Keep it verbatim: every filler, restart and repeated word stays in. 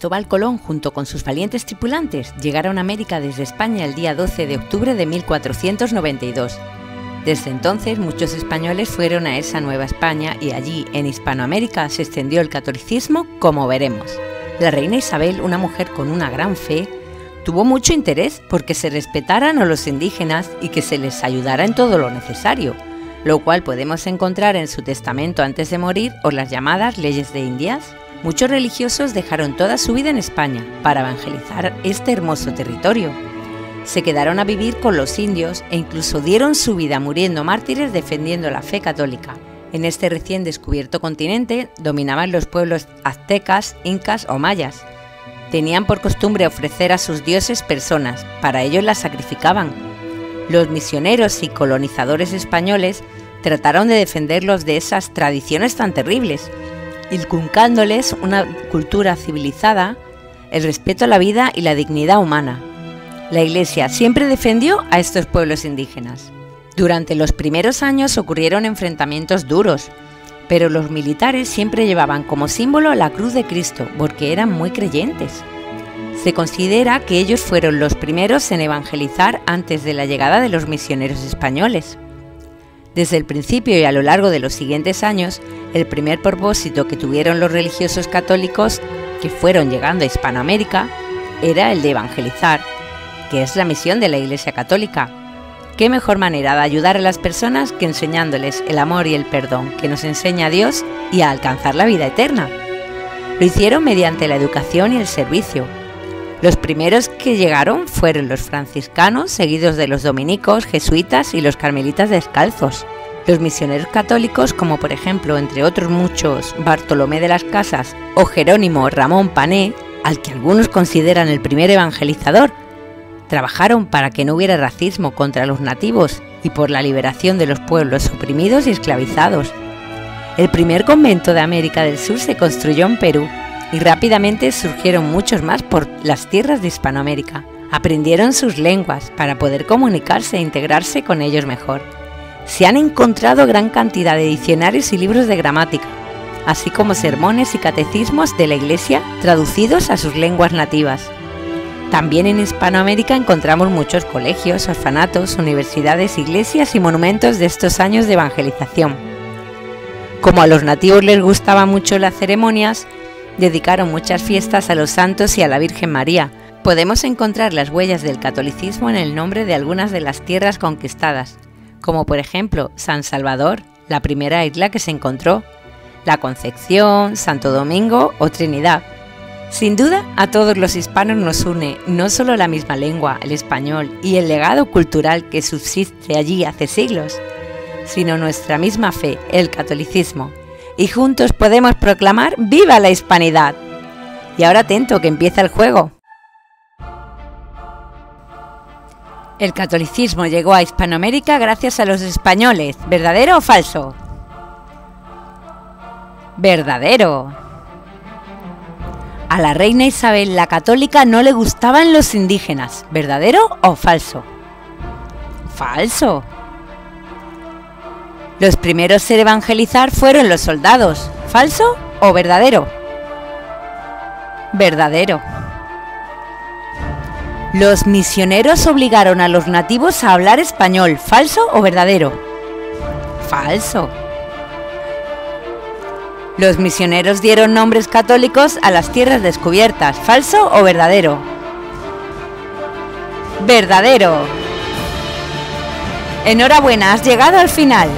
Cristóbal Colón, junto con sus valientes tripulantes, llegaron a América desde España el día doce de octubre de mil cuatrocientos noventa y dos. Desde entonces, muchos españoles fueron a esa Nueva España y allí, en Hispanoamérica, se extendió el catolicismo, como veremos. La reina Isabel, una mujer con una gran fe, tuvo mucho interés porque se respetaran a los indígenas y que se les ayudara en todo lo necesario, lo cual podemos encontrar en su testamento antes de morir o las llamadas Leyes de Indias. Muchos religiosos dejaron toda su vida en España para evangelizar este hermoso territorio. Se quedaron a vivir con los indios e incluso dieron su vida muriendo mártires defendiendo la fe católica. En este recién descubierto continente dominaban los pueblos aztecas, incas o mayas. Tenían por costumbre ofrecer a sus dioses personas, para ellos las sacrificaban. Los misioneros y colonizadores españoles trataron de defenderlos de esas tradiciones tan terribles, inculcándoles una cultura civilizada, el respeto a la vida y la dignidad humana. La Iglesia siempre defendió a estos pueblos indígenas. Durante los primeros años ocurrieron enfrentamientos duros, pero los militares siempre llevaban como símbolo la Cruz de Cristo porque eran muy creyentes. Se considera que ellos fueron los primeros en evangelizar antes de la llegada de los misioneros españoles. Desde el principio y a lo largo de los siguientes años, el primer propósito que tuvieron los religiosos católicos que fueron llegando a Hispanoamérica era el de evangelizar, que es la misión de la Iglesia Católica. ¿Qué mejor manera de ayudar a las personas que enseñándoles el amor y el perdón que nos enseña Dios y a alcanzar la vida eterna? Lo hicieron mediante la educación y el servicio. Los primeros que llegaron fueron los franciscanos, seguidos de los dominicos, jesuitas y los carmelitas descalzos. Los misioneros católicos, como por ejemplo, entre otros muchos, Bartolomé de las Casas o Jerónimo Ramón Pané, al que algunos consideran el primer evangelizador, trabajaron para que no hubiera racismo contra los nativos y por la liberación de los pueblos oprimidos y esclavizados. El primer convento de América del Sur se construyó en Perú y rápidamente surgieron muchos más por las tierras de Hispanoamérica. Aprendieron sus lenguas para poder comunicarse e integrarse con ellos mejor. Se han encontrado gran cantidad de diccionarios y libros de gramática, así como sermones y catecismos de la Iglesia traducidos a sus lenguas nativas. También en Hispanoamérica encontramos muchos colegios, orfanatos, universidades, iglesias y monumentos de estos años de evangelización. Como a los nativos les gustaban mucho las ceremonias, dedicaron muchas fiestas a los santos y a la Virgen María. Podemos encontrar las huellas del catolicismo en el nombre de algunas de las tierras conquistadas, como por ejemplo San Salvador, la primera isla que se encontró, La Concepción, Santo Domingo o Trinidad. Sin duda, a todos los hispanos nos une no solo la misma lengua, el español, y el legado cultural que subsiste allí hace siglos, sino nuestra misma fe, el catolicismo. Y juntos podemos proclamar ¡Viva la Hispanidad! Y ahora atento que empieza el juego. El catolicismo llegó a Hispanoamérica gracias a los españoles. ¿Verdadero o falso? ¡Verdadero! A la reina Isabel la católica no le gustaban los indígenas. ¿Verdadero o falso? ¡Falso! Los primeros en evangelizar fueron los soldados. ¿Falso o verdadero? ¡Verdadero! Los misioneros obligaron a los nativos a hablar español. ¿Falso o verdadero? ¡Falso! Los misioneros dieron nombres católicos a las tierras descubiertas. ¿Falso o verdadero? ¡Verdadero! ¡Enhorabuena! ¡Has llegado al final!